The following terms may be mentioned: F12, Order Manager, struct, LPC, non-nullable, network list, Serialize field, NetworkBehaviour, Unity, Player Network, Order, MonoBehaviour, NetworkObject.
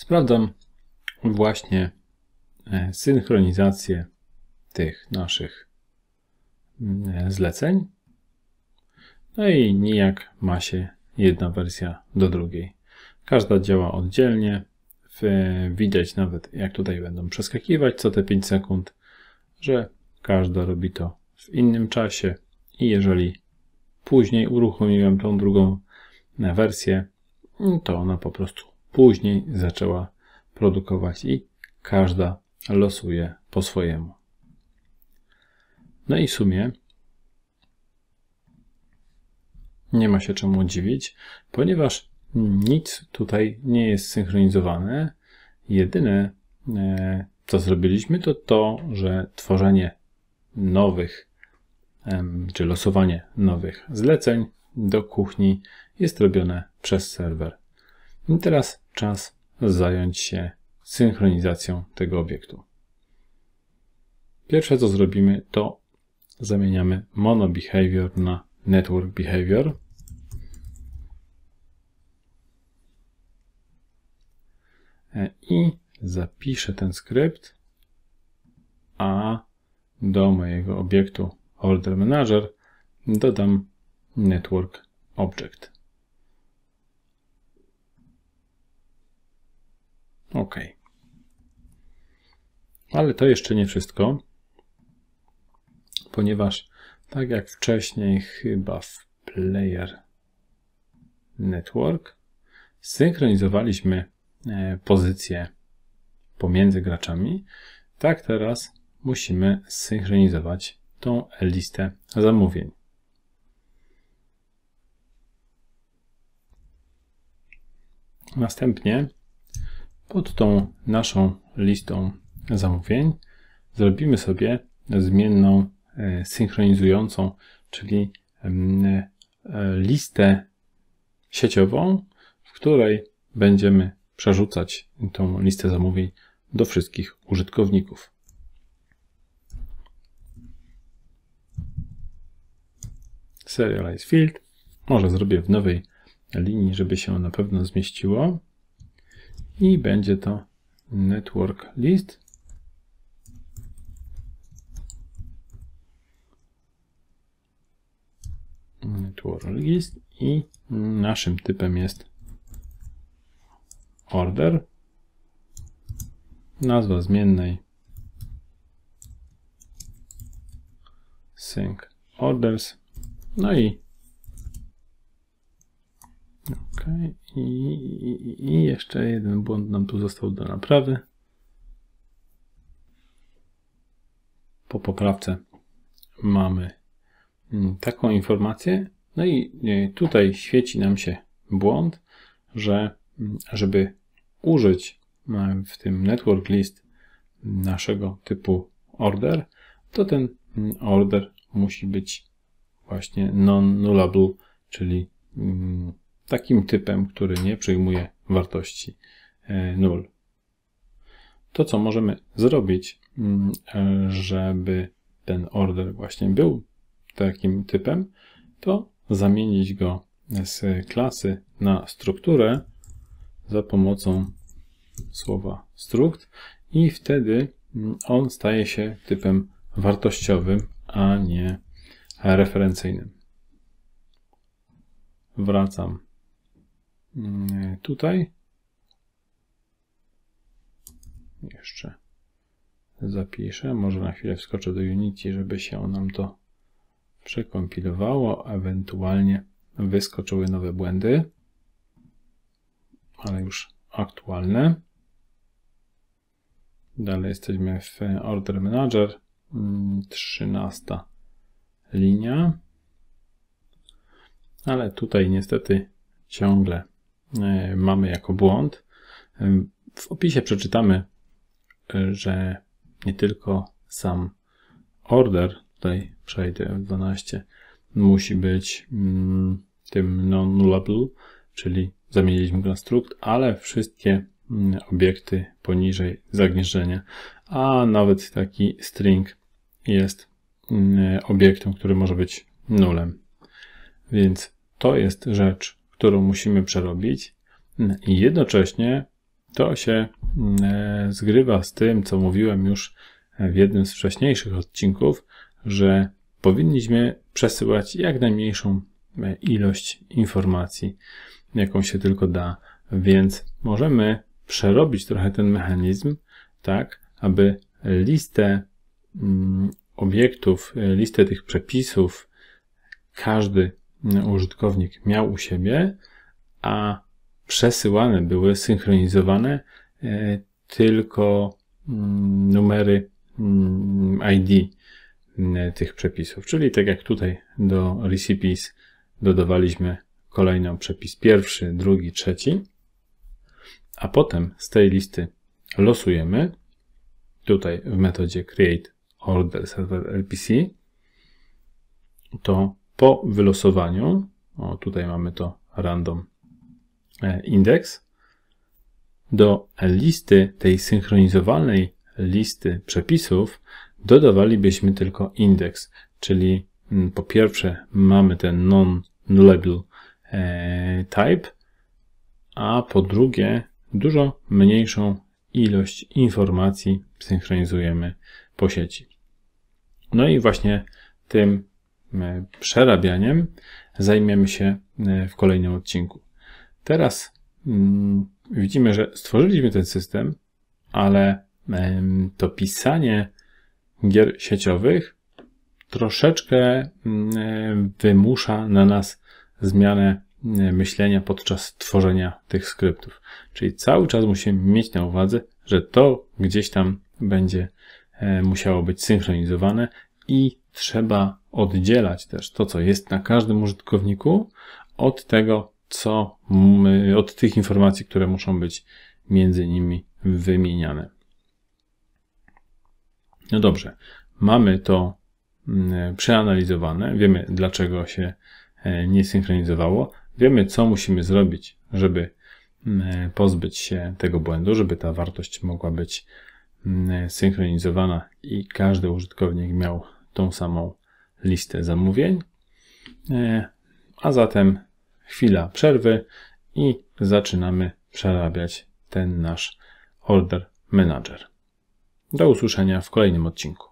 Sprawdzam właśnie synchronizację tych naszych zleceń. No i nijak ma się jedna wersja do drugiej. Każda działa oddzielnie. Widać nawet, jak tutaj będą przeskakiwać co te 5 sekund, że każda robi to w innym czasie i jeżeli później uruchomiłem tą drugą wersję, to ona po prostu później zaczęła produkować i każda losuje po swojemu. No i w sumie nie ma się czemu dziwić, ponieważ nic tutaj nie jest synchronizowane. Jedyne co zrobiliśmy, to że tworzenie nowych, czy losowanie nowych zleceń do kuchni jest robione przez serwer. I teraz czas zająć się synchronizacją tego obiektu. Pierwsze co zrobimy, to zamieniamy MonoBehaviour na NetworkBehaviour. I zapiszę ten skrypt, a do mojego obiektu Order Manager dodam NetworkObject. OK. Ale to jeszcze nie wszystko, ponieważ tak jak wcześniej chyba w Player Network synchronizowaliśmy pozycje pomiędzy graczami, tak teraz musimy synchronizować tą listę zamówień. Następnie pod tą naszą listą zamówień zrobimy sobie zmienną synchronizującą, czyli listę sieciową, w której będziemy przerzucać tą listę zamówień do wszystkich użytkowników. Serialize field. Może zrobię w nowej linii, żeby się na pewno zmieściło. I będzie to network list. Network list i naszym typem jest order, nazwa zmiennej sync orders, no i OK. I jeszcze jeden błąd nam tu został do naprawy. Po poprawce mamy taką informację, no i tutaj świeci nam się błąd, że żeby użyć w tym network list naszego typu order, to ten order musi być właśnie non-nullable, czyli takim typem, który nie przyjmuje wartości null. To co możemy zrobić, żeby ten order właśnie był takim typem, to zamienić go z klasy na strukturę za pomocą słowa struct i wtedy on staje się typem wartościowym, a nie referencyjnym. Wracam tutaj. Jeszcze zapiszę, może na chwilę wskoczę do Unity, żeby się nam to przekompilowało, ewentualnie wyskoczyły nowe błędy, ale już aktualne. Dalej jesteśmy w Order Manager, 13 linia, ale tutaj niestety ciągle mamy jako błąd. W opisie przeczytamy, że nie tylko sam order, tutaj przejdę F12, musi być tym non-nullable, czyli zamieniliśmy go na struct, ale wszystkie obiekty poniżej zagnieżdżenia, a nawet taki string jest obiektem, który może być nulem. Więc to jest rzecz, którą musimy przerobić i jednocześnie To się zgrywa z tym, co mówiłem już w jednym z wcześniejszych odcinków, że powinniśmy przesyłać jak najmniejszą ilość informacji, jaką się tylko da, więc możemy przerobić trochę ten mechanizm, tak, aby listę obiektów, listę tych przepisów każdy użytkownik miał u siebie, a przesyłane były, synchronizowane tylko numery ID tych przepisów. Czyli tak jak tutaj do recipes dodawaliśmy kolejno przepis pierwszy, drugi, trzeci, a potem z tej listy losujemy tutaj w metodzie create order server LPC, to po wylosowaniu, o tutaj mamy to random indeks, do listy, tej synchronizowalnej listy przepisów dodawalibyśmy tylko indeks, czyli po pierwsze mamy ten non-nullable type, a po drugie dużo mniejszą ilość informacji synchronizujemy po sieci. No i właśnie tym przerabianiem zajmiemy się w kolejnym odcinku. Teraz widzimy, że stworzyliśmy ten system, ale to pisanie gier sieciowych troszeczkę wymusza na nas zmianę myślenia podczas tworzenia tych skryptów. Czyli cały czas musimy mieć na uwadze, że to gdzieś tam będzie musiało być synchronizowane i trzeba oddzielać też to, co jest na każdym użytkowniku od tego, co od tych informacji, które muszą być między nimi wymieniane. No dobrze, mamy to przeanalizowane, wiemy, dlaczego się nie synchronizowało, wiemy, co musimy zrobić, żeby pozbyć się tego błędu, żeby ta wartość mogła być synchronizowana i każdy użytkownik miał tą samą listę zamówień. A zatem chwila przerwy i zaczynamy przerabiać ten nasz Order Manager. Do usłyszenia w kolejnym odcinku.